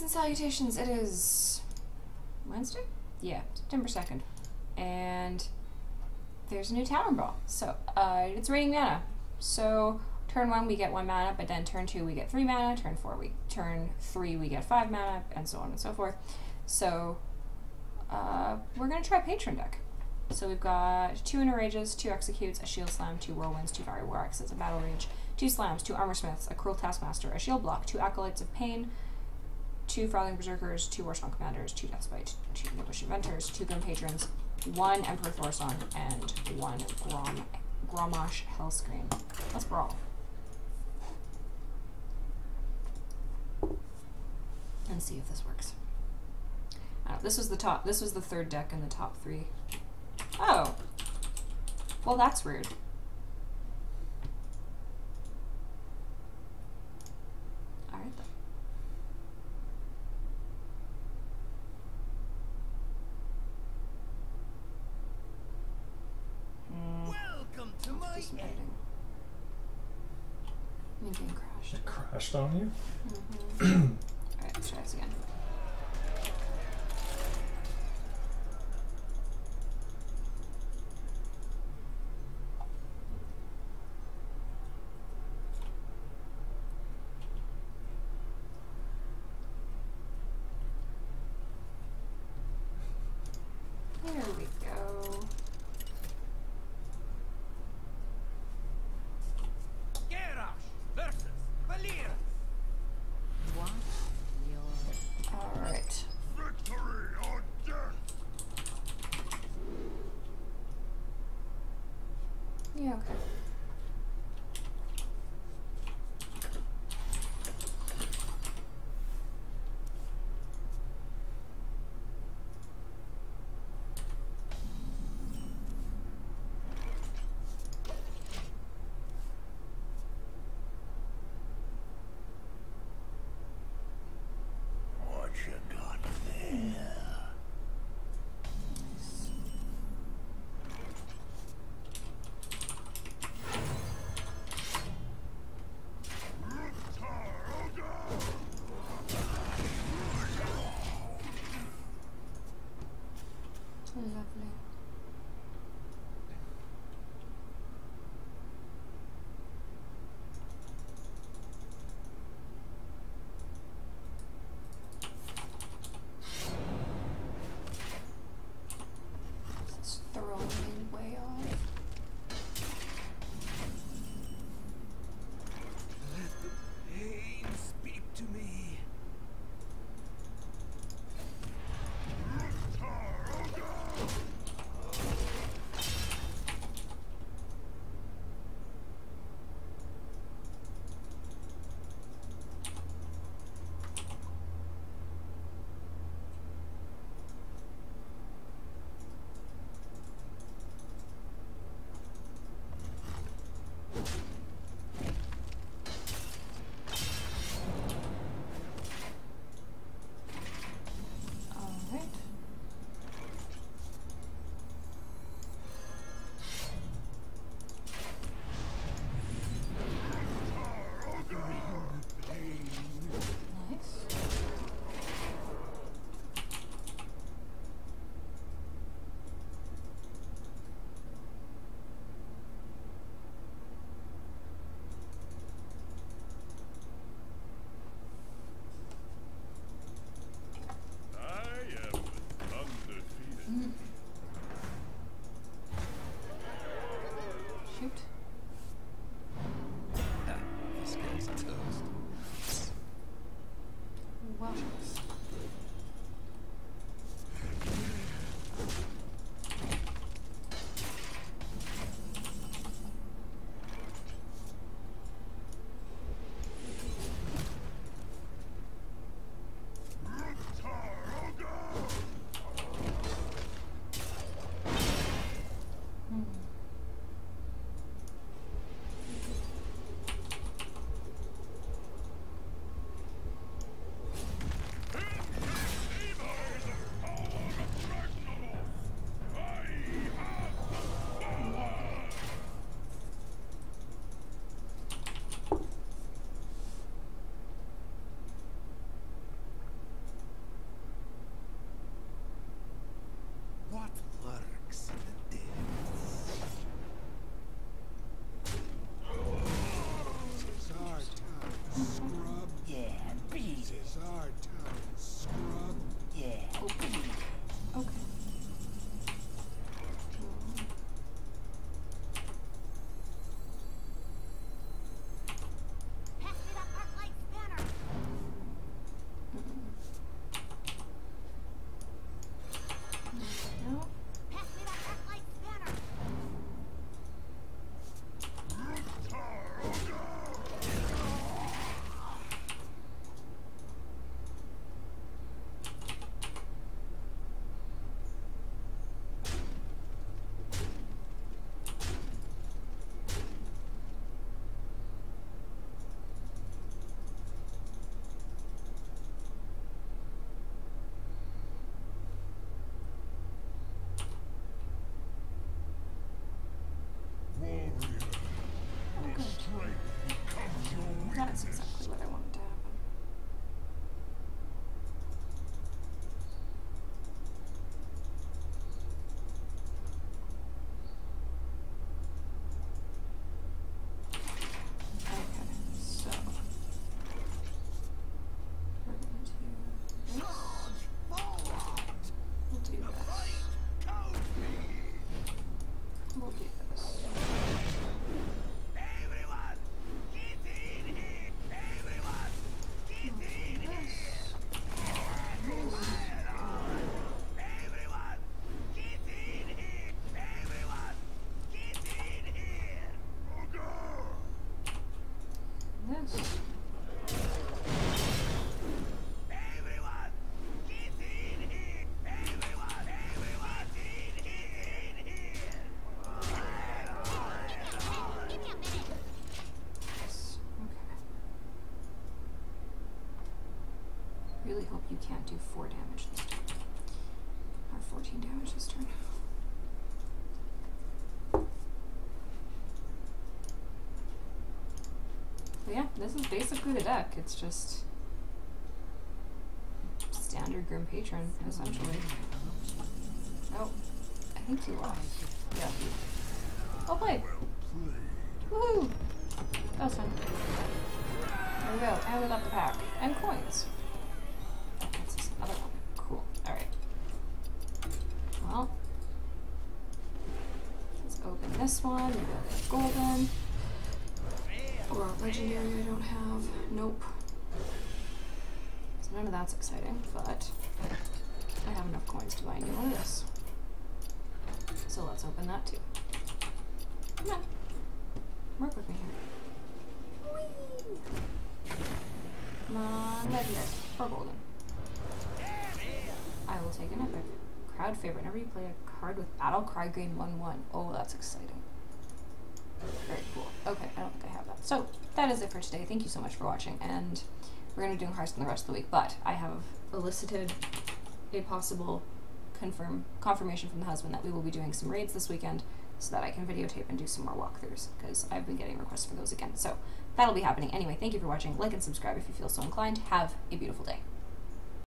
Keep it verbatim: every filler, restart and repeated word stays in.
Greetings and salutations, it is Wednesday? Yeah, September second. And there's a new Tavern Brawl. So, uh, it's raining mana. So, turn one we get one mana, but then turn two we get three mana, turn four we, turn three we get five mana, and so on and so forth. So, uh, we're gonna try Patron deck. So we've got two Inner Rages, two Executes, a Shield Slam, two Whirlwinds, two Fiery War Axes, a Battle Rage, two Slams, two Armor Smiths, a Cruel Taskmaster, a Shield Block, two Acolytes of Pain, two Frothing Berserkers, two Warsong Commanders, two Death Bite, two Noblesse Inventors, two Grim Patrons, one Emperor Thaurissan, and one Grom Grommash Hellscream. Let's brawl. And see if this works. Uh, this was the top. This was the third deck in the top three. Oh. Well, that's rude. Alright then. Welcome to my end. Maybe it crashed. It crashed on you? Mm-hmm. Alright, let's try this again. Yeah, okay. Lovely. It's throwing me way off. Let the pain speak to me. our town, scrub. Yeah. Okay. Okay. That's exactly what I wanted to happen. Okay, so we're going to we'll do this. We'll do this. Really hope you can't do four damage this turn, or fourteen damage this turn. But yeah, this is basically the deck. It's just standard Grim Patron, essentially. Oh, I think you lost. Yeah. Oh, play! Woohoo! That was fun. There we go, and we got the pack. And coins. Another one. Cool. Alright. Well, let's open this one. Maybe I'll get golden. Or a legendary I don't have. Nope. So none of that's exciting, but I have enough coins to buy a new one of this. So let's open that too. Come on. Work with me here. Whee! Come on, legendary. Or golden. I will take an epic. Crowd favorite. Whenever you play a card with battle cry, gain one one. Oh, that's exciting. Very cool. Okay, I don't think I have that. So, that is it for today. Thank you so much for watching, and we're going to be doing Hearthstone the rest of the week, but I have elicited a possible confirm confirmation from the husband that we will be doing some raids this weekend so that I can videotape and do some more walkthroughs, because I've been getting requests for those again. So, that'll be happening. Anyway, thank you for watching. Like and subscribe if you feel so inclined. Have a beautiful day.